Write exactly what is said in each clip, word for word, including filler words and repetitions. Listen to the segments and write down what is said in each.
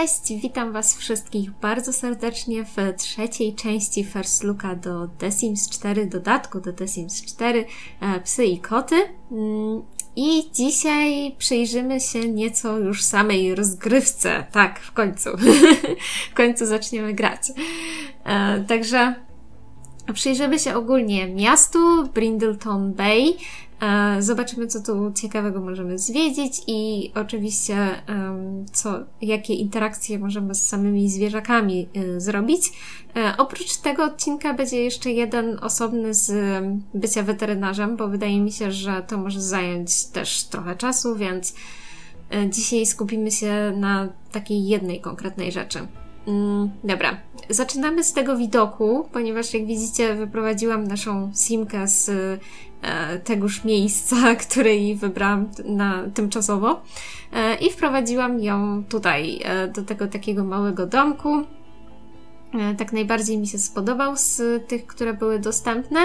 Cześć, witam was wszystkich bardzo serdecznie w trzeciej części First Looka do The Sims cztery, dodatku do The Sims cztery, Psy i Koty. I dzisiaj przyjrzymy się nieco już samej rozgrywce. Tak, w końcu. W końcu zaczniemy grać. Także przyjrzymy się ogólnie miastu Brindleton Bay. Zobaczymy, co tu ciekawego możemy zwiedzić i oczywiście co, jakie interakcje możemy z samymi zwierzakami zrobić. Oprócz tego odcinka będzie jeszcze jeden osobny z bycia weterynarzem, bo wydaje mi się, że to może zająć też trochę czasu, więc dzisiaj skupimy się na takiej jednej konkretnej rzeczy. Dobra, zaczynamy z tego widoku, ponieważ jak widzicie wyprowadziłam naszą simkę z tegoż miejsca, które jej wybrałam na, tymczasowo i wprowadziłam ją tutaj, do tego takiego małego domku. Tak najbardziej mi się spodobał z tych, które były dostępne.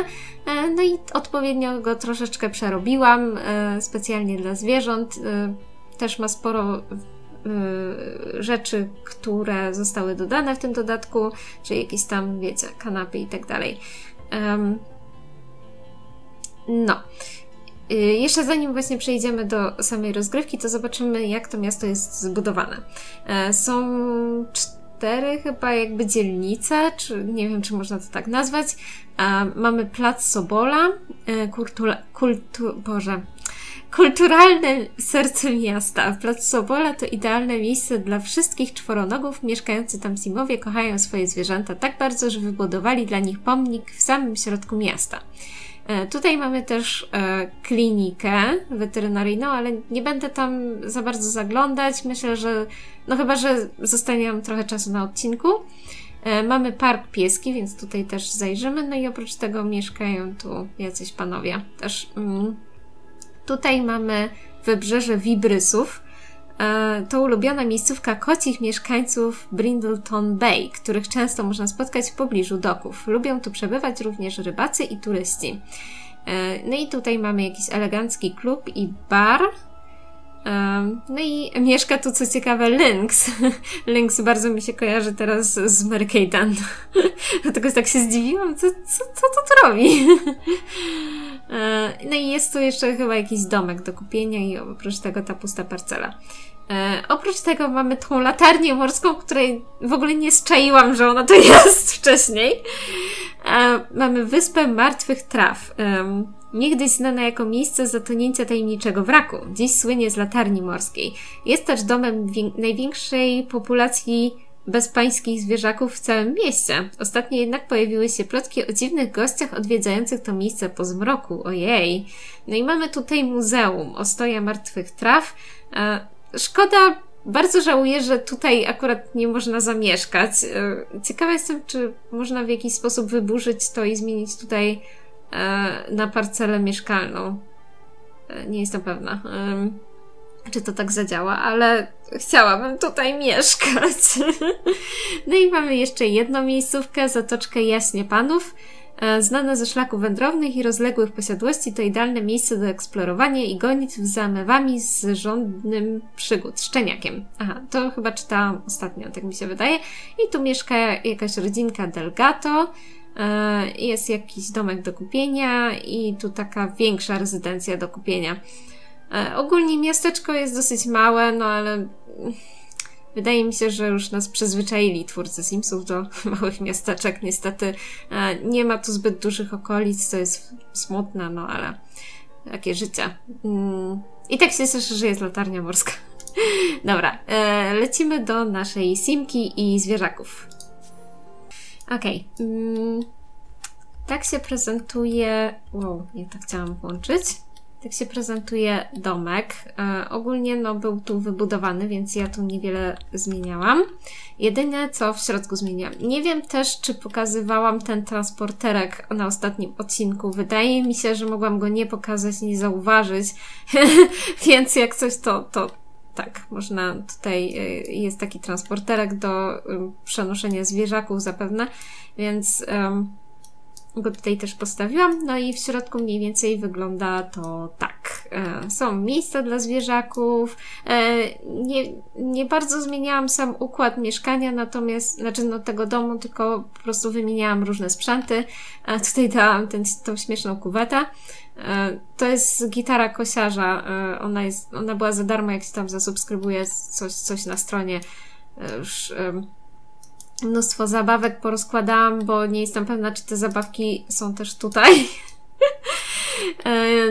No i odpowiednio go troszeczkę przerobiłam, specjalnie dla zwierząt. Też ma sporo rzeczy, które zostały dodane w tym dodatku, czyli jakieś tam, wiecie, kanapy i tak dalej. No. Jeszcze zanim właśnie przejdziemy do samej rozgrywki, to zobaczymy, jak to miasto jest zbudowane. Są cztery chyba jakby dzielnice, czy nie wiem, czy można to tak nazwać. Mamy Plac Sobola, kultura, kultu, Boże, kulturalne serce miasta. Plac Sobola to idealne miejsce dla wszystkich czworonogów. Mieszkający tam Simowie kochają swoje zwierzęta tak bardzo, że wybudowali dla nich pomnik w samym środku miasta. Tutaj mamy też klinikę weterynaryjną, ale nie będę tam za bardzo zaglądać. Myślę, że no chyba, że zostanie nam trochę czasu na odcinku. Mamy park pieski, więc tutaj też zajrzymy. No i oprócz tego mieszkają tu jacyś panowie też. Tutaj mamy Wybrzeże Wibrysów. To ulubiona miejscówka kocich mieszkańców Brindleton Bay, których często można spotkać w pobliżu doków. Lubią tu przebywać również rybacy i turyści. No i tutaj mamy jakiś elegancki klub i bar. No i mieszka tu, co ciekawe, Lynx. Lynx bardzo mi się kojarzy teraz z Mercadan. Dlatego tak się zdziwiłam, co, co, co to robi. No i jest tu jeszcze chyba jakiś domek do kupienia i oprócz tego ta pusta parcela. Oprócz tego mamy tą latarnię morską, której w ogóle nie zczaiłam, że ona tu jest wcześniej. Mamy Wyspę Martwych Traw. Niegdyś znana jako miejsce zatonięcia tajemniczego wraku. Dziś słynie z latarni morskiej. Jest też domem największej populacji bezpańskich zwierzaków w całym mieście. Ostatnio jednak pojawiły się plotki o dziwnych gościach odwiedzających to miejsce po zmroku. Ojej. No i mamy tutaj Muzeum Ostoja Martwych Traw. Szkoda, bardzo żałuję, że tutaj akurat nie można zamieszkać. Ciekawa jestem, czy można w jakiś sposób wyburzyć to i zmienić tutaj na parcelę mieszkalną. Nie jestem pewna, czy to tak zadziała, ale chciałabym tutaj mieszkać. No i mamy jeszcze jedną miejscówkę, Zatoczkę Jaśnie Panów. Znane ze szlaków wędrownych i rozległych posiadłości, to idealne miejsce do eksplorowania i gonitw za mewami z żądnym przygód, szczeniakiem. Aha, to chyba czytałam ostatnio, tak mi się wydaje. I tu mieszka jakaś rodzinka Delgato. Jest jakiś domek do kupienia i tu taka większa rezydencja do kupienia. Ogólnie miasteczko jest dosyć małe, no ale wydaje mi się, że już nas przyzwyczaili twórcy Simsów do małych miasteczek. Niestety nie ma tu zbyt dużych okolic, co jest smutne, no ale takie życie. I tak się cieszę, że jest latarnia morska. Dobra, lecimy do naszej simki i zwierzaków. Okej, okay. Tak się prezentuje... Wow, ja to chciałam włączyć. Tak się prezentuje domek. E, ogólnie no, był tu wybudowany, więc ja tu niewiele zmieniałam. Jedyne, co w środku zmieniłam. Nie wiem też, czy pokazywałam ten transporterek na ostatnim odcinku. Wydaje mi się, że mogłam go nie pokazać, nie zauważyć. Więc jak coś, to... to... Tak, można tutaj, jest taki transporterek do przenoszenia zwierzaków zapewne, więc um, go tutaj też postawiłam. No i w środku mniej więcej wygląda to tak. są miejsca dla zwierzaków. Nie, nie bardzo zmieniałam sam układ mieszkania, natomiast, znaczy no tego domu, tylko po prostu wymieniałam różne sprzęty. Tutaj dałam ten, tą śmieszną kuwetę. To jest gitara kosiarza. Ona, jest, ona była za darmo, jak się tam zasubskrybuje coś, coś na stronie. Już mnóstwo zabawek porozkładałam, bo nie jestem pewna, czy te zabawki są też tutaj.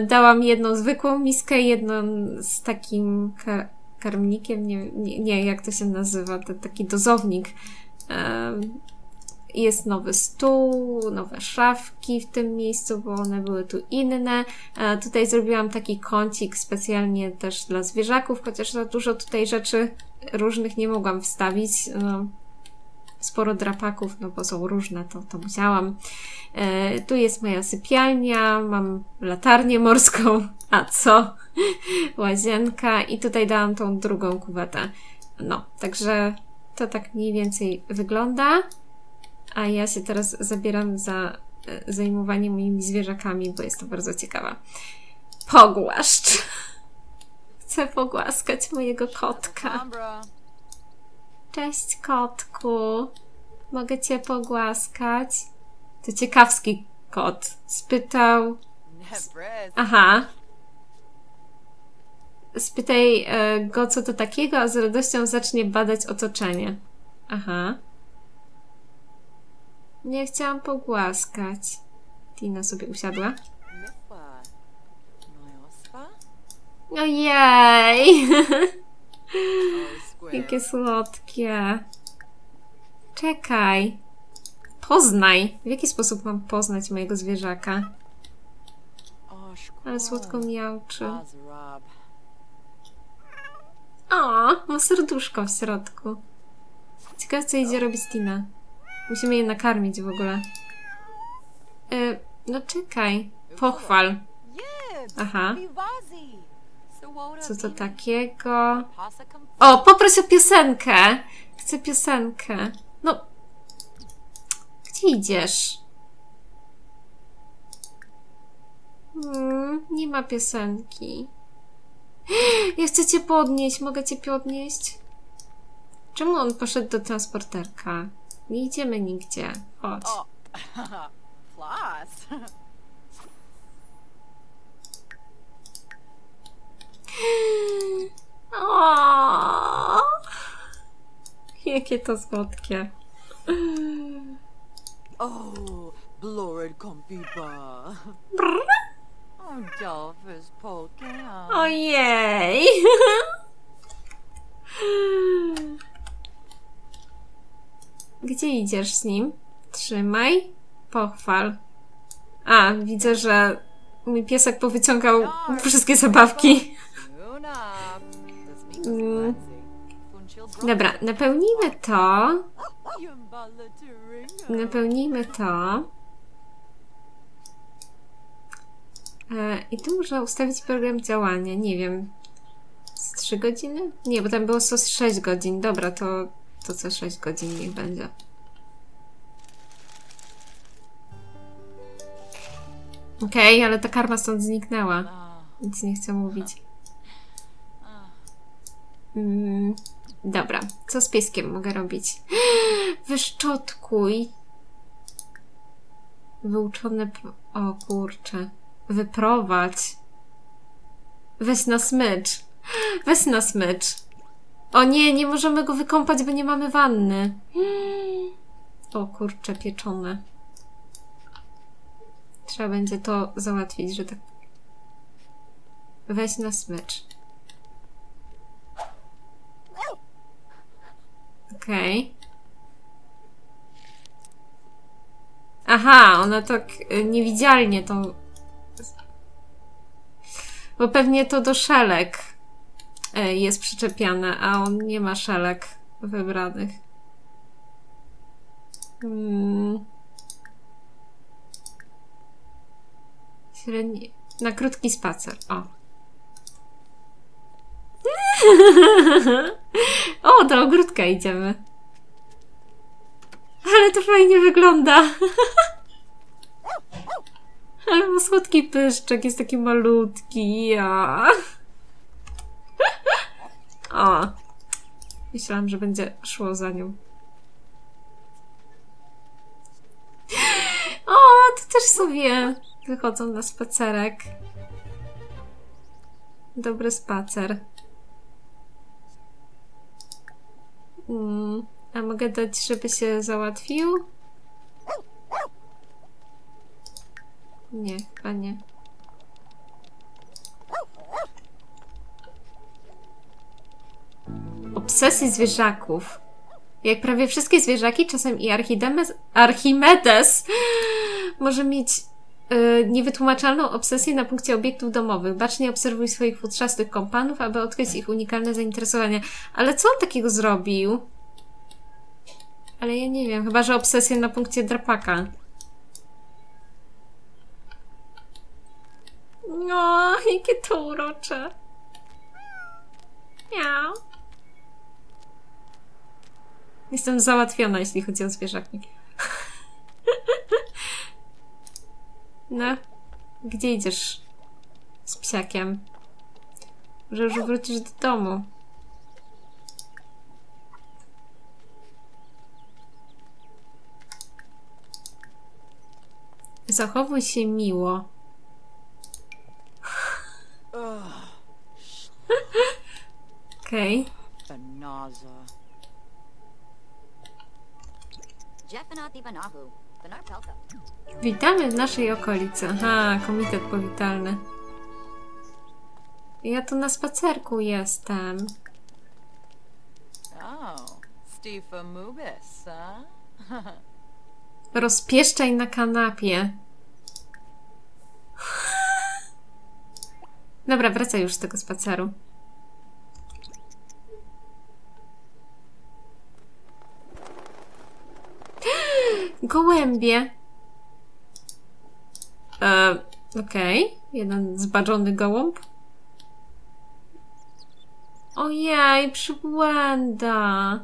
Dałam jedną zwykłą miskę, jedną z takim kar karmnikiem, nie, nie, nie jak to się nazywa, ten taki dozownik. Jest nowy stół, nowe szafki w tym miejscu, bo one były tu inne. Tutaj zrobiłam taki kącik specjalnie też dla zwierzaków, chociaż za dużo tutaj rzeczy różnych nie mogłam wstawić. No, sporo drapaków, no bo są różne, to, to musiałam. E, tu jest moja sypialnia, mam latarnię morską, a co? Łazienka i tutaj dałam tą drugą kuwetę. No, także to tak mniej więcej wygląda. A ja się teraz zabieram za zajmowanie moimi zwierzakami, bo jest to bardzo ciekawe. Pogłaszcz! Chcę pogłaskać mojego kotka. Cześć, kotku. Mogę cię pogłaskać? To ciekawski kot. Spytał... Aha. Spytaj go, co to takiego, a z radością zacznie badać otoczenie. Aha. Nie chciałam pogłaskać. Tina sobie usiadła. Ojej! Jakie słodkie. Czekaj. Poznaj. W jaki sposób mam poznać mojego zwierzaka? Ale słodko miauczy. O, ma serduszko w środku. Ciekawe, co idzie robić Tina. Musimy je nakarmić w ogóle. Yy, no czekaj. Pochwal. Aha. Co to takiego? O, poproś o piosenkę. Chcę piosenkę. No. Gdzie idziesz? Hmm, nie ma piosenki. Ja chcę cię podnieść. Mogę cię podnieść? Czemu on poszedł do transporterka? Nie idziemy nigdzie. Chodź. O! Jakie to słodkie. O, blored kompiba. Ojej. Gdzie idziesz z nim? Trzymaj. Pochwal. A, widzę, że mój piesek powyciągał wszystkie zabawki. Mm. Dobra, napełnijmy to. Napełnijmy to. E, I tu można ustawić program działania. Nie wiem. Z trzy godziny? Nie, bo tam było z sześć godzin. Dobra, to... To co sześć godzin niech będzie. Okej, okay, ale ta karma stąd zniknęła. Nic nie chcę mówić. Mm, dobra, co z pieskiem mogę robić? Wyszczotkuj. Wyuczone... O kurczę. Wyprowadź. Weź na smycz. Weź na smycz. O nie, nie możemy go wykąpać, bo nie mamy wanny. O kurczę, pieczone. Trzeba będzie to załatwić, że tak... Weź na smycz. Okej. Aha, ona tak niewidzialnie to... Bo pewnie to do szelek jest przyczepiane, a on nie ma szelek wybranych. Hmm. Średni... Na krótki spacer. O. O, do ogródka idziemy. Ale to fajnie wygląda. Ale ma słodki pyszczek, jest taki malutki, ja. O. Myślałam, że będzie szło za nią. O, to też sobie wychodzą na spacerek. Dobry spacer. Mm, a mogę dać, żeby się załatwił? Nie, chyba nie. Obsesji zwierzaków. Jak prawie wszystkie zwierzaki, czasem i Archimedes, Archimedes może mieć y, niewytłumaczalną obsesję na punkcie obiektów domowych. Bacznie obserwuj swoich futrzastych kompanów, aby odkryć ich unikalne zainteresowania. Ale co on takiego zrobił? Ale ja nie wiem, chyba że obsesję na punkcie drapaka. No, jakie to urocze. Miau. Jestem załatwiona, jeśli chodzi o zwierzaki. No, gdzie idziesz z psiakiem? Może już wrócisz do domu. Zachowuj się miło. Okej. Okay. Witamy w naszej okolicy. Aha, komitet powitalny. Ja tu na spacerku jestem. Rozpieszczaj na kanapie. Dobra, wracaj już z tego spaceru. Gołębie. E, Okej. Okay. Jeden zbadżony gołąb. Ojej, przybłęda.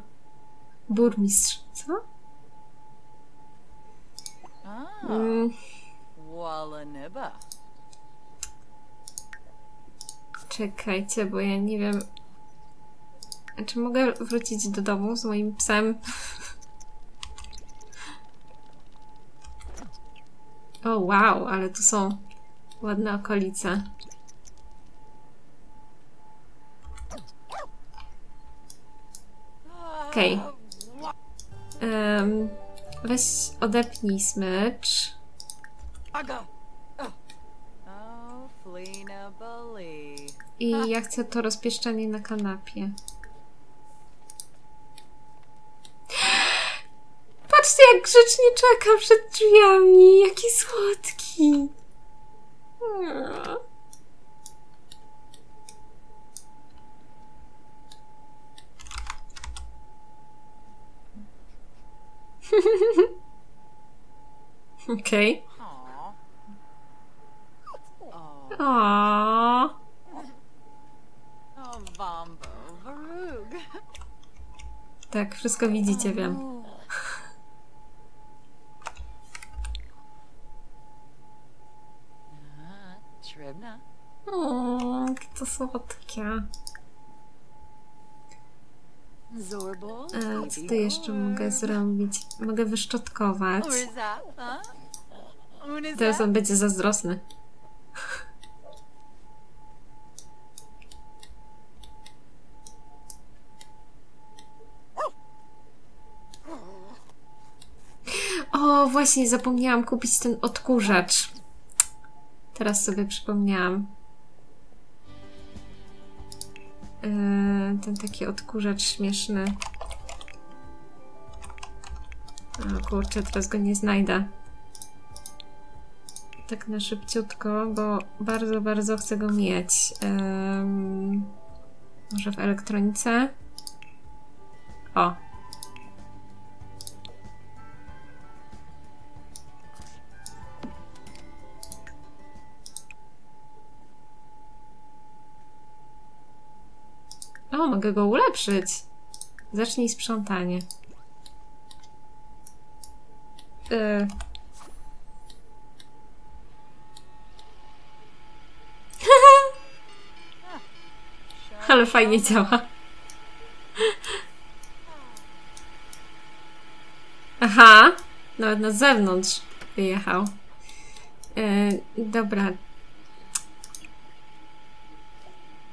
Burmistrz, co? Mm. Czekajcie, bo ja nie wiem... Czy mogę wrócić do domu z moim psem? O, wow, ale tu są ładne okolice. Okej. Okay. Um, weź odepnij smycz. I ja chcę to rozpieszczenie na kanapie. Patrzcie, jak grzecznie czeka przed drzwiami. Jaki słodki. Okej. Okay. Aww. Tak, wszystko widzicie, wiem. O, jakie to słodkie. A co tu jeszcze mogę zrobić? Mogę wyszczotkować. Teraz on będzie zazdrosny. O, właśnie zapomniałam kupić ten odkurzacz. Teraz sobie przypomniałam. Yy, ten taki odkurzacz śmieszny. O kurczę, teraz go nie znajdę. Tak na szybciutko, bo bardzo, bardzo chcę go mieć. Yy, może w elektronice? O! O, mogę go ulepszyć. Zacznij sprzątanie. Yy. ale fajnie działa. Aha, nawet na zewnątrz wyjechał. Yy, dobra.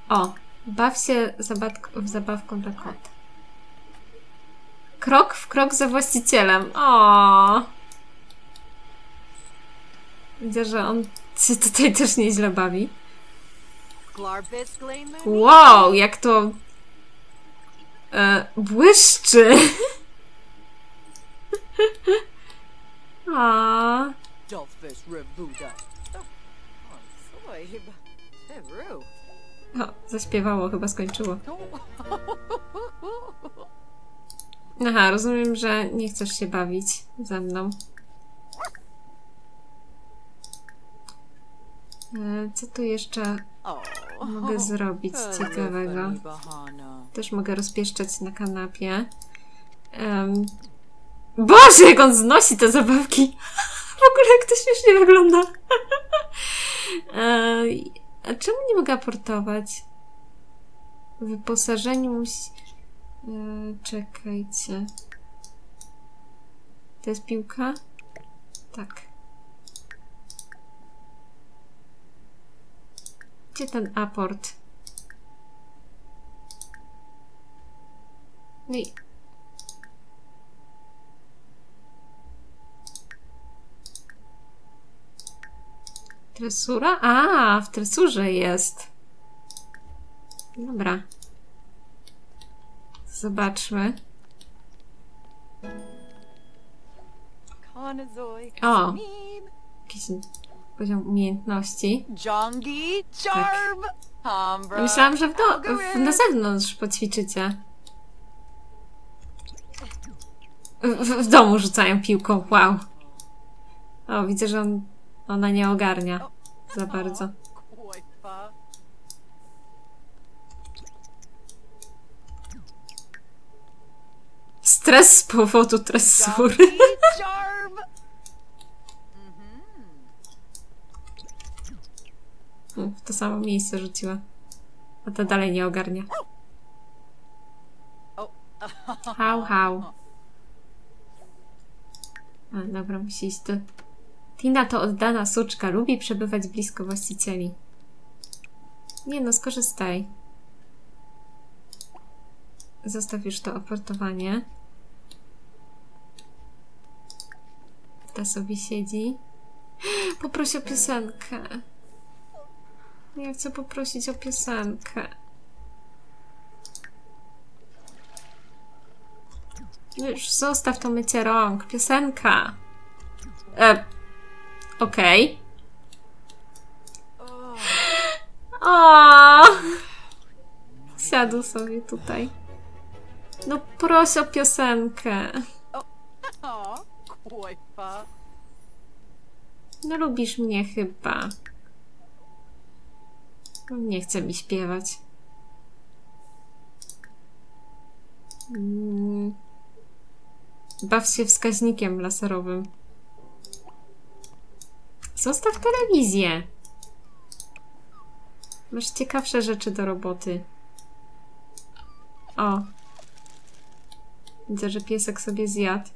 O, baw się zabawką, zabawką dla kota. Krok w krok za właścicielem. O. Widzę, że on się tutaj też nieźle bawi. Wow, jak to e, błyszczy. A. O, zaśpiewało, chyba skończyło. Aha, rozumiem, że nie chcesz się bawić ze mną. Co tu jeszcze mogę zrobić ciekawego? Też mogę rozpieszczać na kanapie. Um. Boże, jak on znosi te zabawki! W ogóle jak to śmiesznie wygląda. A czemu nie mogę aportować? Wyposażenie musi... Czekajcie. To jest piłka? Tak. Gdzie ten aport? No i... Tresura? A, w tresurze jest. Dobra. Zobaczmy. O! Jakiś poziom umiejętności. Tak. Ja myślałam, że w do, w, na zewnątrz poćwiczycie. W, w domu rzucają piłką, wow. O, widzę, że on, ona nie ogarnia za bardzo. Stres z powodu tresury. W to samo miejsce rzuciła. A ta dalej nie ogarnia. Hał, hał. A, dobra, musi iść tu. Tina to oddana suczka. Lubi przebywać blisko właścicieli. Nie no, skorzystaj. Zostaw już to aportowanie. Ta sobie siedzi. Poproś o piosenkę. Ja chcę poprosić o piosenkę. Już zostaw to mycie rąk. Piosenka. E, Okej. Okay. O. Siadł sobie tutaj. No proś o piosenkę. No lubisz mnie chyba. Nie chce mi śpiewać. Baw się wskaźnikiem laserowym. Zostaw telewizję. Masz ciekawsze rzeczy do roboty. O. Widzę, że piesek sobie zjadł.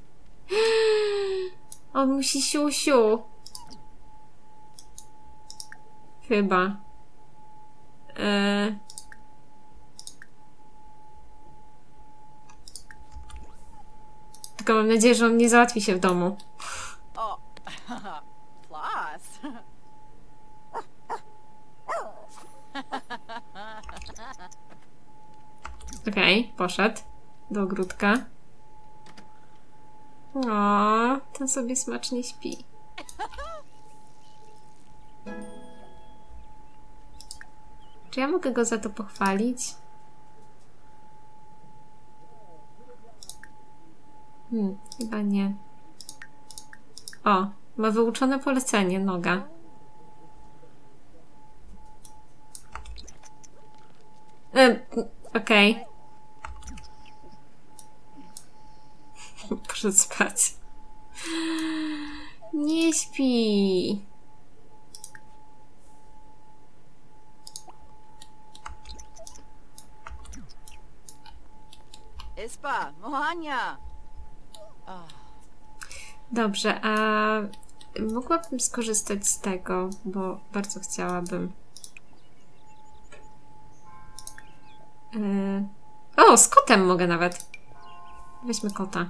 On musi siusiu. Chyba. Eee. Tylko mam nadzieję, że on nie załatwi się w domu. Okej, okay, poszedł do ogródka. O, ten sobie smacznie śpi. Czy ja mogę go za to pochwalić? Hmm, chyba nie. O, ma wyuczone polecenie noga. E, Okej. Okay. Proszę spać. Nie śpi. Wyspa, Mohania! Dobrze, a mogłabym skorzystać z tego, bo bardzo chciałabym. Yy... O, z kotem mogę nawet. Weźmy kota.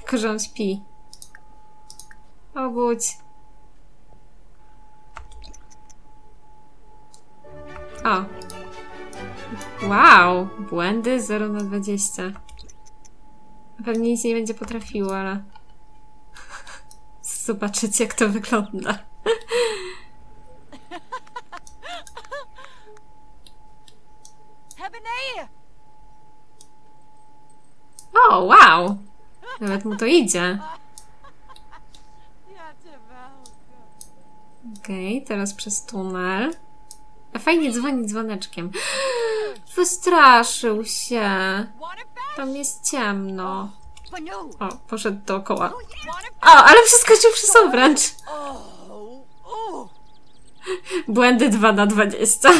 Tylko, że on śpi. Obudź. O. Wow. Błędy zero na dwadzieścia. Pewnie nic nie będzie potrafiło, ale... Zobaczycie, jak to wygląda. O, wow! Nawet mu to idzie. Okej, okay, teraz przez tunel. A fajnie dzwoni dzwoneczkiem. Wystraszył się. Tam jest ciemno. O, poszedł dookoła. O, ale przeskoczył przez obręcz. Błędy dwa na dwadzieścia.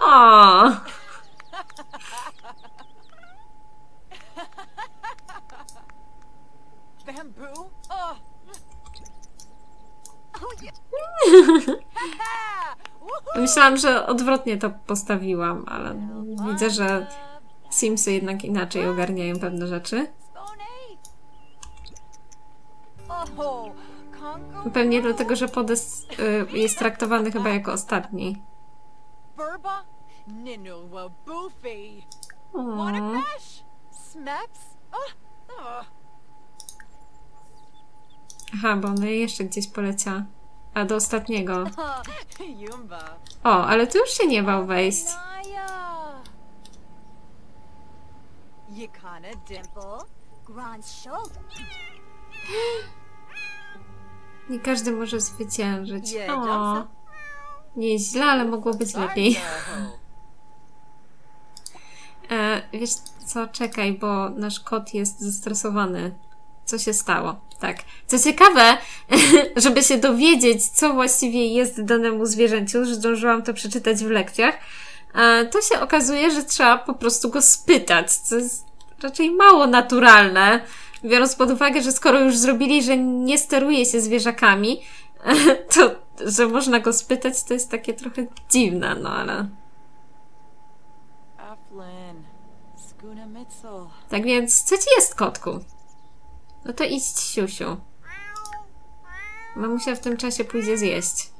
O. Myślałam, że odwrotnie to postawiłam, ale widzę, że Simsy jednak inaczej ogarniają pewne rzeczy. Pewnie dlatego, że Podes jest traktowany chyba jako ostatni. O. Aha, bo ona jeszcze gdzieś poleciała. A do ostatniego. O, ale tu już się nie bał wejść. Nie każdy może zwyciężyć. O, nie jest źle, ale mogło być lepiej. E, wiesz co, czekaj, bo nasz kot jest zestresowany. Co się stało? Tak. Co ciekawe, żeby się dowiedzieć, co właściwie jest danemu zwierzęciu, że zdążyłam to przeczytać w lekcjach, to się okazuje, że trzeba po prostu go spytać, co jest raczej mało naturalne, biorąc pod uwagę, że skoro już zrobili, że nie steruje się zwierzakami, to, że można go spytać, to jest takie trochę dziwne, no ale... Tak więc, co ci jest, kotku? No to idź, siusiu. Mamusia w tym czasie pójdzie zjeść.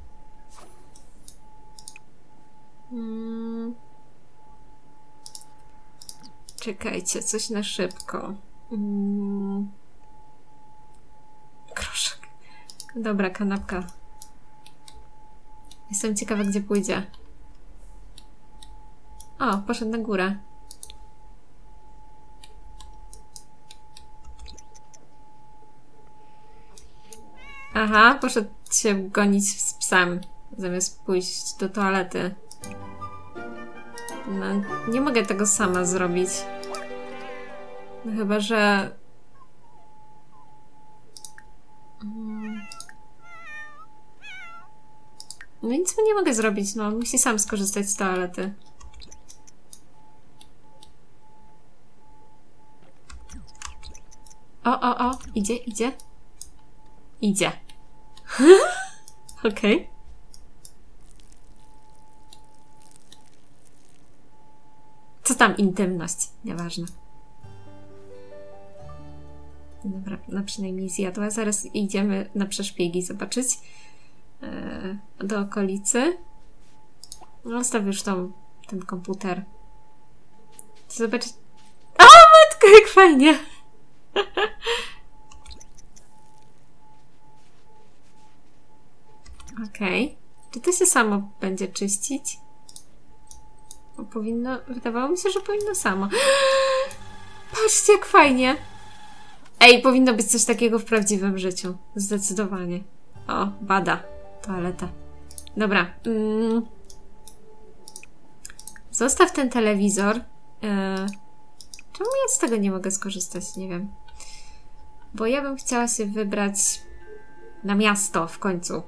Hmm. Czekajcie, coś na szybko. Hmm. Groszek. Dobra, kanapka. Jestem ciekawa, gdzie pójdzie. O, poszedł na górę. Aha, poszedł się gonić z psem, zamiast pójść do toalety. No, nie mogę tego sama zrobić. No chyba, że... No nic mu nie mogę zrobić, no musi sam skorzystać z toalety. O, o, o, idzie, idzie. Idzie. Okej. Okay. Co tam intymność? Nieważne. Dobra, no przynajmniej zjadła. Zaraz idziemy na przeszpiegi zobaczyć. Yy, do okolicy. Zostaw już tą, ten komputer. Zobaczyć. O, matko, jak fajnie! Okej. Okay. Czy to się samo będzie czyścić? Bo powinno... Wydawało mi się, że powinno samo. Patrzcie, jak fajnie! Ej, powinno być coś takiego w prawdziwym życiu. Zdecydowanie. O, bada. Toaleta. Dobra. Mm. Zostaw ten telewizor. Eee. Czemu ja z tego nie mogę skorzystać? Nie wiem. Bo ja bym chciała się wybrać... Na miasto w końcu.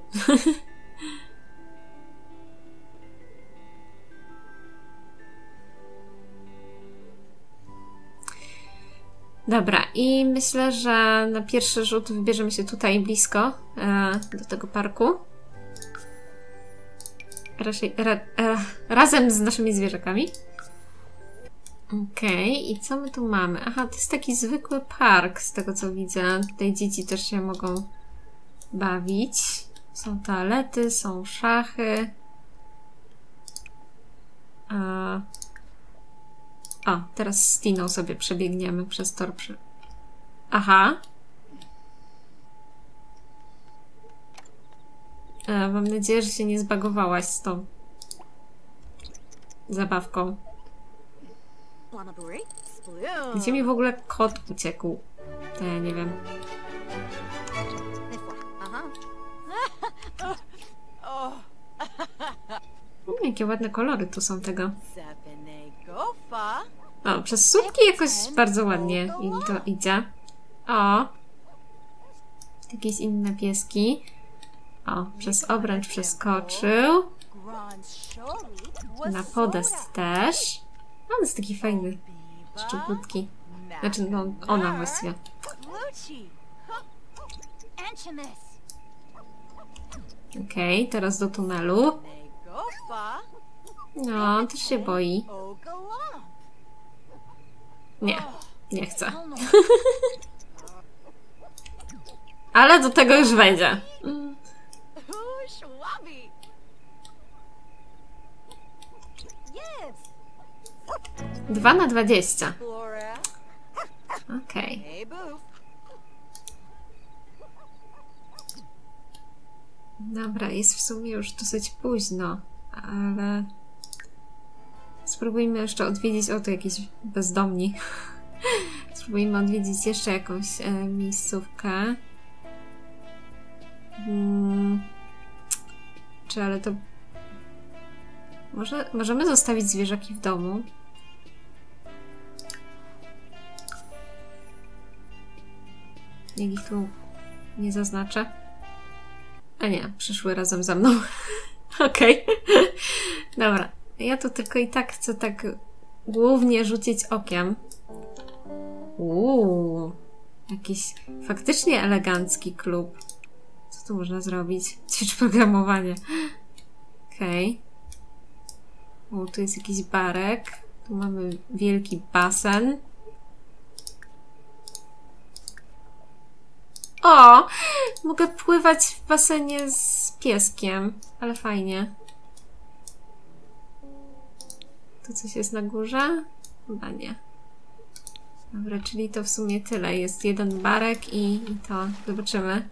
Dobra, i myślę, że na pierwszy rzut wybierzemy się tutaj blisko e, do tego parku. Raczej, ra, e, razem z naszymi zwierzakami. Okej, okay, i co my tu mamy? Aha, to jest taki zwykły park, z tego co widzę. Tutaj dzieci też się mogą bawić. Są toalety, są szachy. E, O, teraz z Tiną sobie przebiegniemy przez tor przy... Aha. E, mam nadzieję, że się nie zbagowałaś z tą zabawką. Gdzie mi w ogóle kot uciekł? To ja nie wiem. U, jakie ładne kolory tu są tego. O, przez słupki jakoś bardzo ładnie im to idzie. O! Jakieś inne pieski. O, przez obręcz przeskoczył. Na podest też. O, on jest taki fajny. Szczupłutki. Znaczy, no, ona właściwie. Okej, okay, teraz do tunelu. No, on też się boi. Nie, nie chcę. Ale do tego już wejdzie. dwa na dwadzieścia. Okej. Okay. Dobra, jest w sumie już dosyć późno, ale... Spróbujmy jeszcze odwiedzić, o tu jakiś bezdomni. Spróbujmy odwiedzić jeszcze jakąś e, miejscówkę. Hmm. Czy ale to... Może, możemy zostawić zwierzaki w domu? Niech ich tu nie zaznaczę. A nie, przyszły razem ze mną. Okej. Okay. Dobra. Ja tu tylko i tak chcę tak głównie rzucić okiem. Uuu, jakiś faktycznie elegancki klub. Co tu można zrobić? Ćwicz programowanie. Okej. Okay. O, tu jest jakiś barek. Tu mamy wielki basen. O! Mogę pływać w basenie z pieskiem. Ale fajnie. Tu coś jest na górze? Chyba nie. Dobra, czyli to w sumie tyle. Jest jeden barek i, i to. Zobaczymy.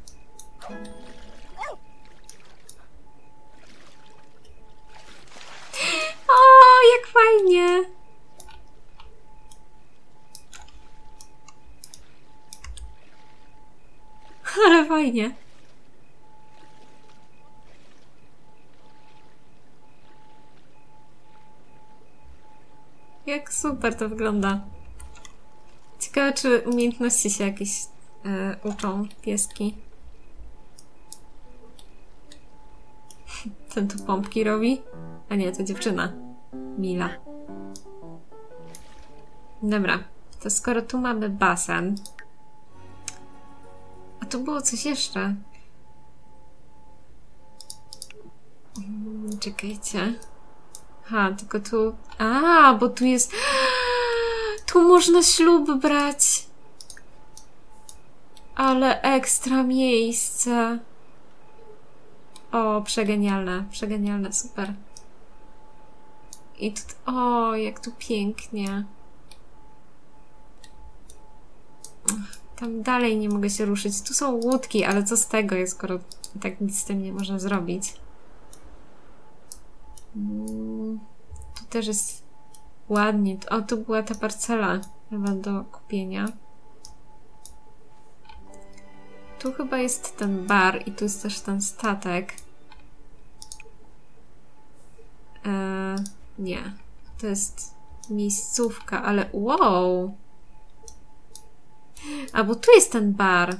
O, jak fajnie! Ale fajnie. Jak super to wygląda. Ciekawe, czy umiejętności się jakieś e, uczą pieski. Ten tu pompki robi? A nie, to dziewczyna. Mila. Dobra, to skoro tu mamy basen. A tu było coś jeszcze. Hmm, czekajcie. Ha, tylko tu... A, bo tu jest... Tu można ślub brać! Ale ekstra miejsce! O, przegenialne, przegenialne, super. I tu... O, jak tu pięknie. Tam dalej nie mogę się ruszyć. Tu są łódki, ale co z tego jest, skoro tak nic z tym nie można zrobić. Tu też jest ładnie. O, tu była ta parcela chyba do kupienia. Tu chyba jest ten bar i tu jest też ten statek. Eee, nie. To jest miejscówka, ale wow! A, bo tu jest ten bar.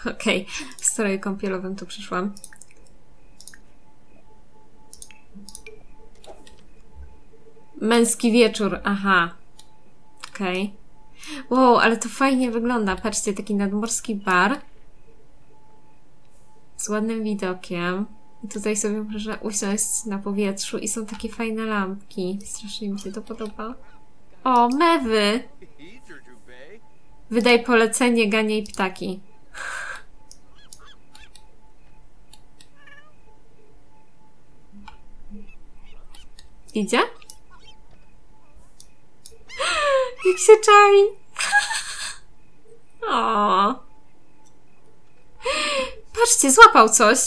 Okej, okay. W stroju kąpielowym tu przyszłam. Męski wieczór, aha. Okej. Okay. Wow, ale to fajnie wygląda. Patrzcie, taki nadmorski bar. Z ładnym widokiem. I tutaj sobie można usiąść na powietrzu i są takie fajne lampki. Strasznie mi się to podoba. O, mewy! Wydaj polecenie, ganiaj ptaki. Idzie? Jak się czai! O. Patrzcie, złapał coś!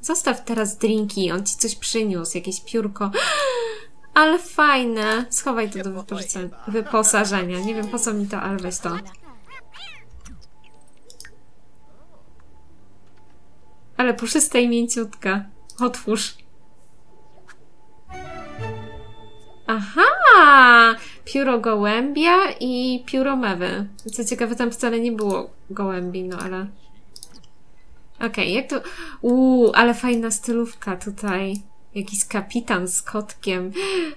Zostaw teraz drinki, on ci coś przyniósł, jakieś piórko. Ale fajne! Schowaj to do wyposażenia. Nie wiem po co mi to, ale weź to. Ale puszyste i mięciutka. Otwórz. Aha! Pióro gołębia i pióro mewy. Co ciekawe, tam wcale nie było gołębi, no ale... Okej, okay, jak to... Uuu, ale fajna stylówka tutaj. Jakiś kapitan z kotkiem.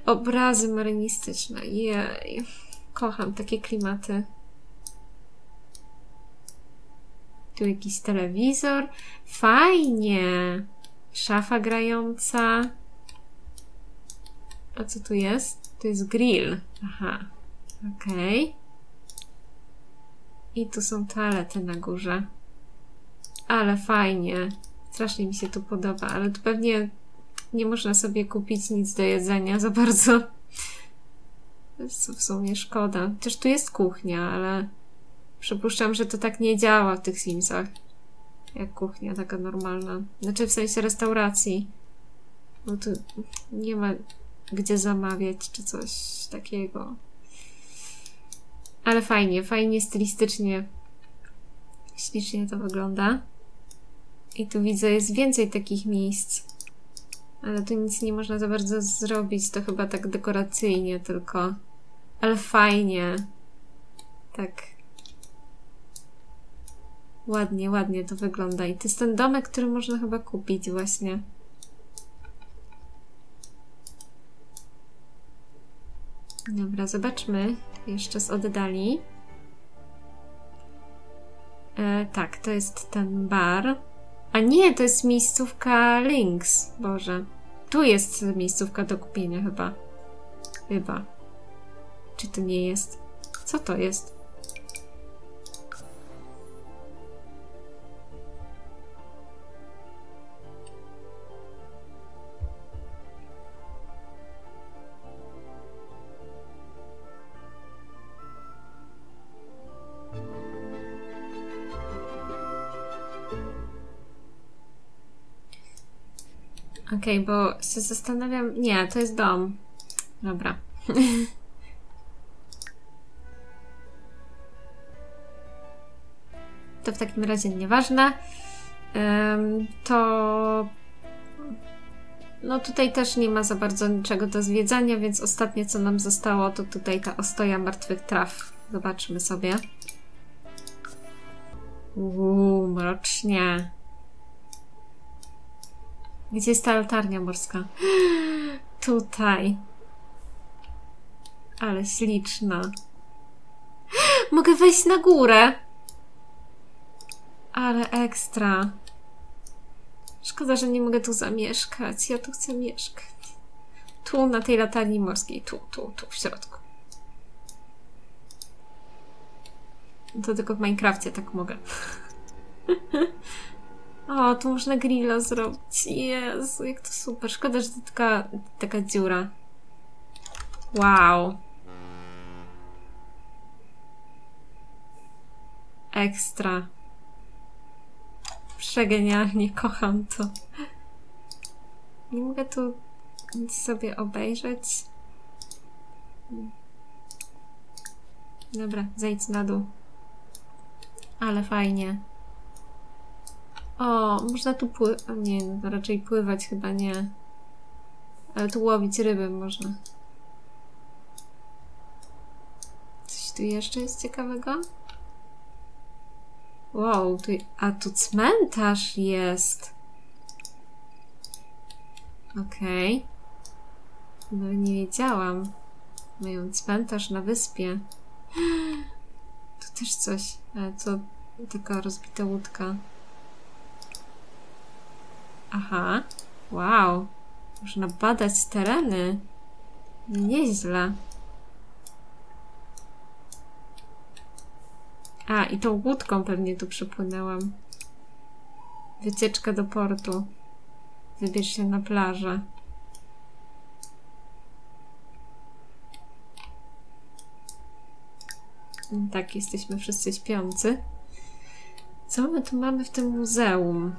Obrazy marynistyczne. Jej. Kocham takie klimaty. Tu jakiś telewizor. Fajnie. Szafa grająca. A co tu jest? Tu jest grill. Aha. Okej. Okay. I tu są toalety na górze. Ale fajnie. Strasznie mi się tu podoba, ale tu pewnie nie można sobie kupić nic do jedzenia za bardzo. To w sumie szkoda. Też tu jest kuchnia, ale przypuszczam, że to tak nie działa w tych Simsach. Jak kuchnia taka normalna. Znaczy w sensie restauracji. Bo tu nie ma gdzie zamawiać czy coś takiego. Ale fajnie, fajnie stylistycznie. Ślicznie to wygląda. I tu widzę, jest więcej takich miejsc. Ale tu nic nie można za bardzo zrobić. To chyba tak dekoracyjnie tylko. Ale fajnie. Tak. Ładnie, ładnie to wygląda. I to jest ten domek, który można chyba kupić właśnie. Dobra, zobaczmy. Jeszcze z oddali. E, tak, to jest ten bar. A nie, to jest miejscówka Lynx. Boże. Tu jest miejscówka do kupienia chyba. Chyba. Czy to nie jest? Co to jest? Okej, okay, bo się zastanawiam... Nie, to jest dom. Dobra. To w takim razie nieważne. Um, to... No tutaj też nie ma za bardzo niczego do zwiedzania, więc ostatnie co nam zostało to tutaj ta Ostoja Martwych Traw. Zobaczmy sobie. Uuu, mrocznie. Gdzie jest ta latarnia morska? Tutaj. Ale śliczna. Mogę wejść na górę. Ale ekstra. Szkoda, że nie mogę tu zamieszkać. Ja tu chcę mieszkać. Tu, na tej latarni morskiej. Tu, tu, tu, w środku. To tylko w Minecrafcie tak mogę. O, tu można grilla zrobić. Jezu, jak to super. Szkoda, że to taka, taka dziura. Wow. Ekstra. Przegenialnie, kocham to. Nie mogę tu nic sobie obejrzeć. Dobra, zejdź na dół. Ale fajnie. O, można tu pływać. Nie, no raczej pływać chyba nie. Ale tu łowić ryby można. Coś tu jeszcze jest ciekawego? Wow, tu... a tu cmentarz jest. Okej. Okay. No nie wiedziałam. Mają cmentarz na wyspie. Tu też coś. Ale to taka rozbita łódka. Aha. Wow. Można badać tereny. Nieźle. A, i tą łódką pewnie tu przypłynęłam. Wycieczka do portu. Wybierz się na plażę. No tak, jesteśmy wszyscy śpiący. Co my tu mamy w tym muzeum?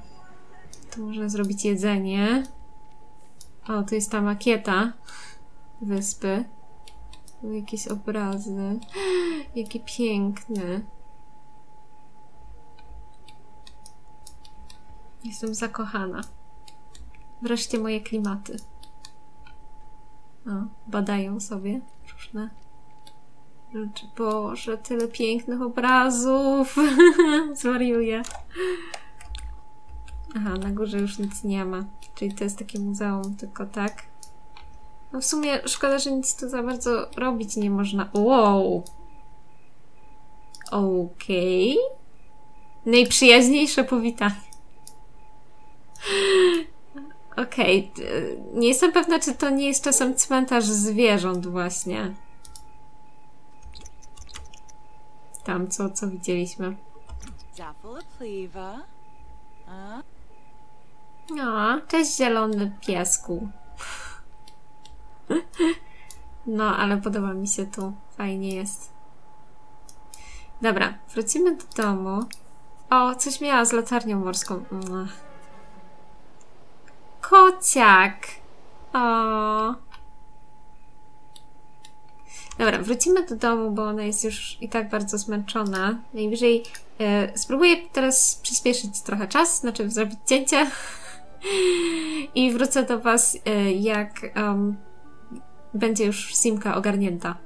Tu można zrobić jedzenie. O, tu jest ta makieta wyspy. Tu jakieś obrazy. Jakie piękne. Jestem zakochana. Wreszcie moje klimaty. O, badają sobie różne rzeczy. Boże, tyle pięknych obrazów. Zwariuję. Aha, na górze już nic nie ma. Czyli to jest takie muzeum, tylko tak. No w sumie szkoda, że nic tu za bardzo robić nie można. Wow! Okej. Okay. Najprzyjaźniejsze powitanie. Okej, okay. Nie jestem pewna, czy to nie jest czasem cmentarz zwierząt właśnie. Tam, co, co widzieliśmy. No, cześć zielony piesku. No, ale podoba mi się tu. Fajnie jest. Dobra, wrócimy do domu. O, coś miała z latarnią morską. Kociak! O. Dobra, wrócimy do domu, bo ona jest już i tak bardzo zmęczona. Najwyżej e, spróbuję teraz przyspieszyć trochę czas, znaczy zrobić cięcie. I wrócę do Was, e, jak um, będzie już simka ogarnięta.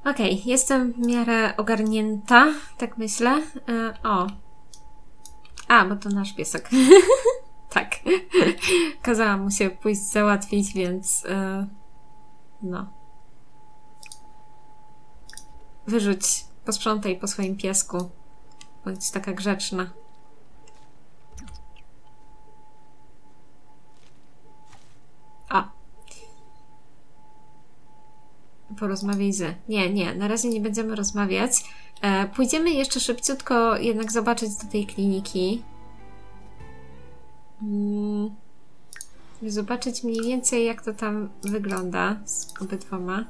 Okej, okay, jestem w miarę ogarnięta, tak myślę. E, o. A, bo to nasz piesek. Tak, kazałam mu się pójść załatwić, więc yy, no. Wyrzuć, posprzątaj po swoim piesku. Bądź taka grzeczna. O. Porozmawiaj z... Nie, nie, na razie nie będziemy rozmawiać. E, pójdziemy jeszcze szybciutko jednak zobaczyć do tej kliniki. Zobaczyć mniej więcej, jak to tam wygląda z obydwoma.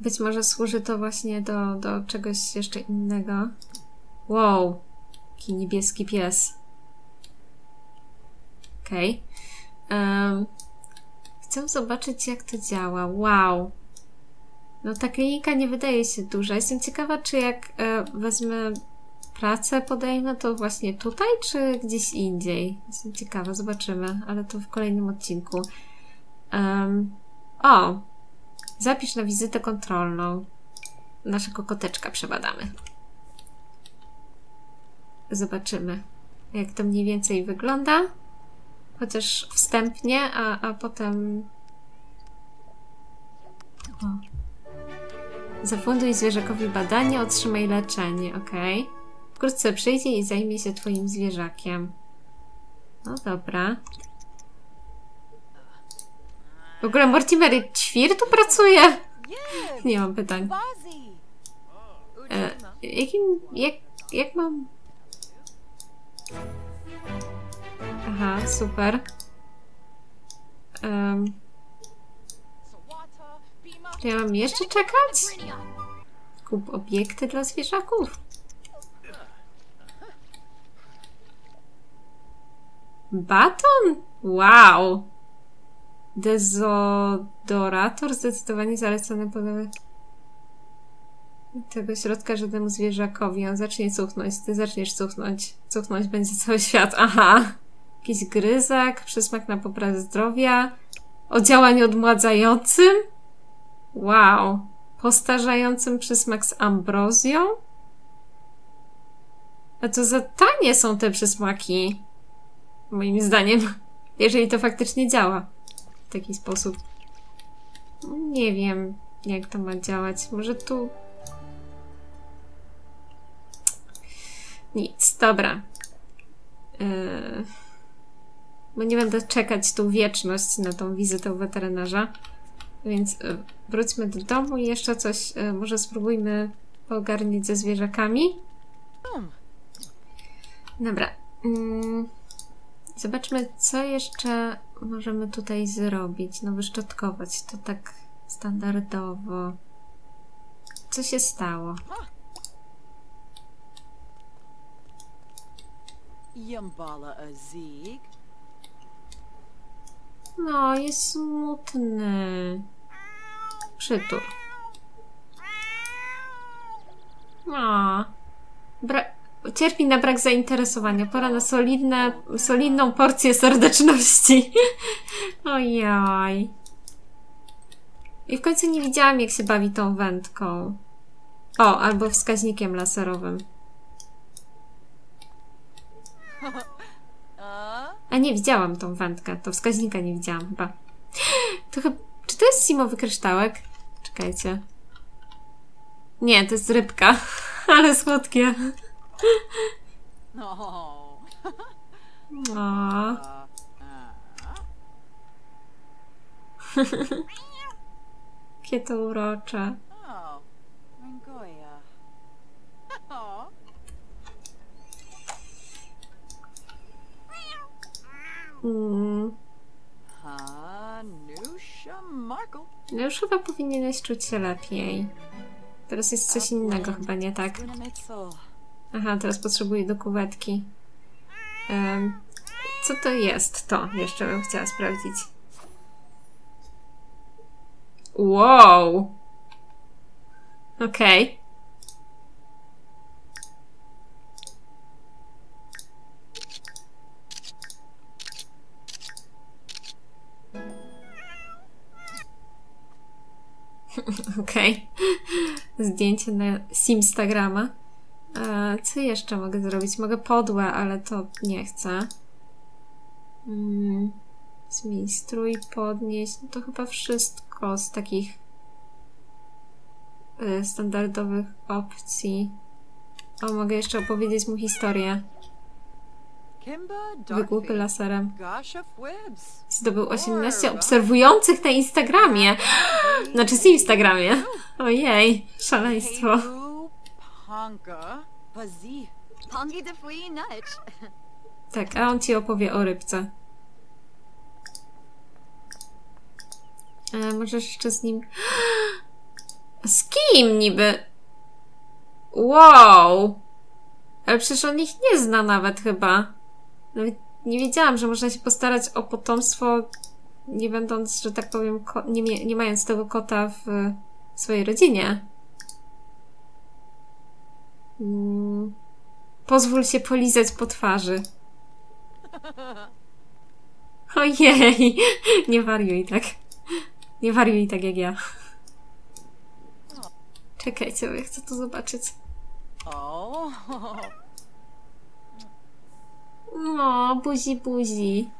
Być może służy to właśnie do, do czegoś jeszcze innego. Wow, jaki niebieski pies. Okej. Okay. Um, chcę zobaczyć, jak to działa. Wow. No ta klinika nie wydaje się duża. Jestem ciekawa, czy jak e, wezmę... Pracę podejmę to właśnie tutaj, czy gdzieś indziej? Jestem ciekawa, zobaczymy, ale to w kolejnym odcinku. Um, o! Zapisz na wizytę kontrolną. Naszego koteczka przebadamy. Zobaczymy, jak to mniej więcej wygląda. Chociaż wstępnie, a, a potem... O. Zafunduj zwierzakowi badanie, otrzymaj leczenie, ok? Wkrótce przyjdzie i zajmie się Twoim zwierzakiem. No dobra. W ogóle Mortimer Ćwir tu pracuje? Nie mam pytań. E, jakim... Jak, jak mam... Aha, super. Um, czy ja mam jeszcze czekać? Kup obiekty dla zwierzaków. Baton? Wow! Dezodorator zdecydowanie zalecony podle tego środka żadnemu zwierzakowi. On zacznie cuchnąć, ty zaczniesz cuchnąć. Cuchnąć będzie cały świat. Aha! Jakiś gryzak, przysmak na poprawę zdrowia. O działaniu odmładzającym? Wow! Postarzającym przysmak z ambrozją? A co za tanie są te przysmaki? Moim zdaniem. Jeżeli to faktycznie działa w taki sposób. Nie wiem, jak to ma działać. Może tu... Nic, dobra. Yy... Bo nie będę czekać tu wieczność na tą wizytę u weterynarza. Więc wróćmy do domu i jeszcze coś, może spróbujmy ogarniać ze zwierzakami. Dobra. Zobaczmy, co jeszcze możemy tutaj zrobić. No, wyszczotkować to tak standardowo. Co się stało? No, jest smutny. Przytul. No. Cierpi na brak zainteresowania. Pora na solidne, solidną porcję serdeczności. Ojoj. I w końcu nie widziałam, jak się bawi tą wędką. O, albo wskaźnikiem laserowym. A nie widziałam tą wędkę, to wskaźnika nie widziałam chyba. To chyba... Czy to jest simowy kryształek? Czekajcie. Nie, to jest rybka. Ale słodkie. O. Jakie to urocze. Mm. No już chyba powinieneś czuć się lepiej. Teraz jest coś innego chyba, nie tak? Aha, teraz potrzebuję do kuwetki. Um, co to jest to? Jeszcze bym chciała sprawdzić. Wow! Okej. Okay. Okej. Okay. Zdjęcie na Simstagrama. E, co jeszcze mogę zrobić? Mogę podłe, ale to nie chcę. Mm, zmień strój, podnieść. No to chyba wszystko z takich y, standardowych opcji. O, mogę jeszcze opowiedzieć mu historię. Wygłupy laserem. Zdobył osiemnaście obserwujących na Instagramie. Znaczy z Instagramie. Ojej, szaleństwo. Tak, a on ci opowie o rybce. E, możesz jeszcze z nim... Z kim niby? Wow! Ale przecież on ich nie zna nawet chyba. Nawet nie wiedziałam, że można się postarać o potomstwo, nie będąc, że tak powiem, nie, nie mając tego kota w, w swojej rodzinie. Mm. Pozwól się polizać po twarzy. Ojej! Nie wariuj tak. Nie wariuj tak jak ja. Czekajcie, bo ja chcę to zobaczyć. No, buzi, buzi.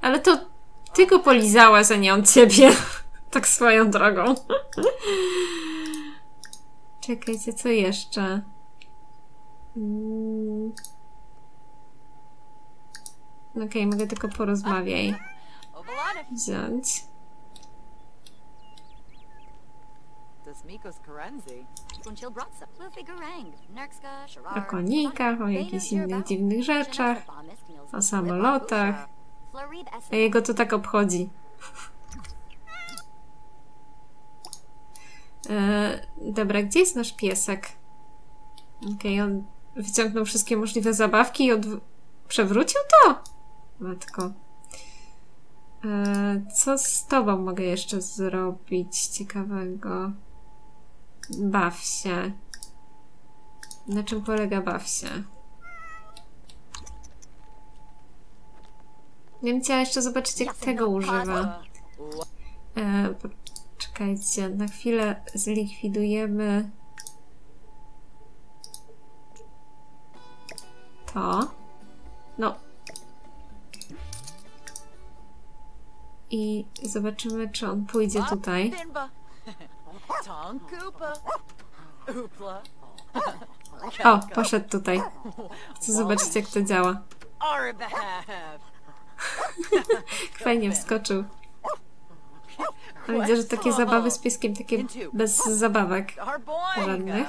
Ale to ty go polizałaś, a nie on ciebie. Tak swoją drogą. Czekajcie, co jeszcze? Mm. Okej, okay, mogę tylko porozmawiać. Wziąć. O konikach, o jakichś innych dziwnych rzeczach, o samolotach. A jego to tak obchodzi. E, dobra, gdzie jest nasz piesek? Okej, okay, on wyciągnął wszystkie możliwe zabawki i odw przewrócił to? Matko. E, co z tobą mogę jeszcze zrobić ciekawego? Baw się. Na czym polega baw się? Nie wiem, chciała jeszcze zobaczyć, jak tego używa. E, czekajcie, na chwilę zlikwidujemy to. No. i zobaczymy, czy on pójdzie tutaj. O, poszedł tutaj. Chcę zobaczyć, jak to działa. Fajnie wskoczył. A widzę, że takie zabawy z pieskiem, takie bez zabawek porannych.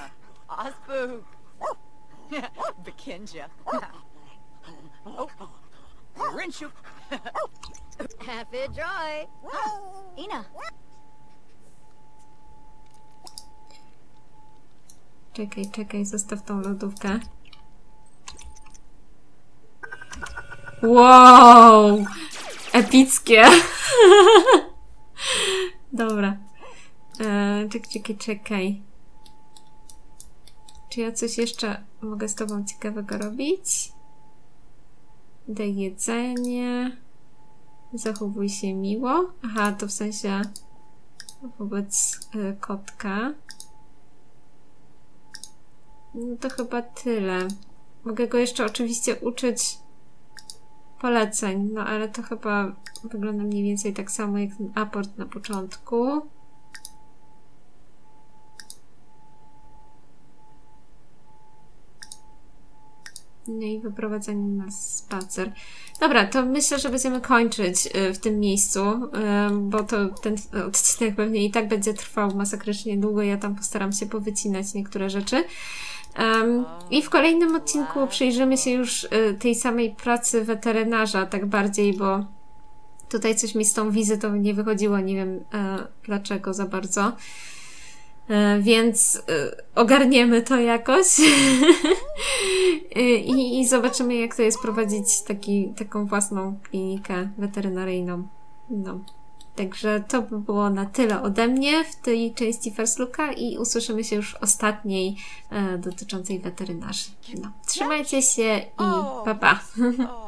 Czekaj, czekaj, zostaw tą lodówkę. Wow! Epickie! Dobra. Eee, czekaj, czekaj, czekaj. Czy ja coś jeszcze mogę z tobą ciekawego robić? Daj jedzenie. Zachowuj się miło. Aha, to w sensie wobec y, kotka. No to chyba tyle. Mogę go jeszcze oczywiście uczyć poleceń, no ale to chyba wygląda mniej więcej tak samo jak ten aport na początku. No i wyprowadzenie na spacer. Dobra, to myślę, że będziemy kończyć w tym miejscu, bo to ten odcinek pewnie i tak będzie trwał masakrycznie długo. Ja tam postaram się powycinać niektóre rzeczy. Um, I w kolejnym odcinku przyjrzymy się już y, tej samej pracy weterynarza, tak bardziej, bo tutaj coś mi z tą wizytą nie wychodziło, nie wiem y, dlaczego za bardzo, y, więc y, ogarniemy to jakoś I, i zobaczymy, jak to jest prowadzić taki, taką własną klinikę weterynaryjną. No. Także to by było na tyle ode mnie w tej części First Looka i usłyszymy się już w ostatniej e, dotyczącej weterynarzy. No, trzymajcie się i pa pa!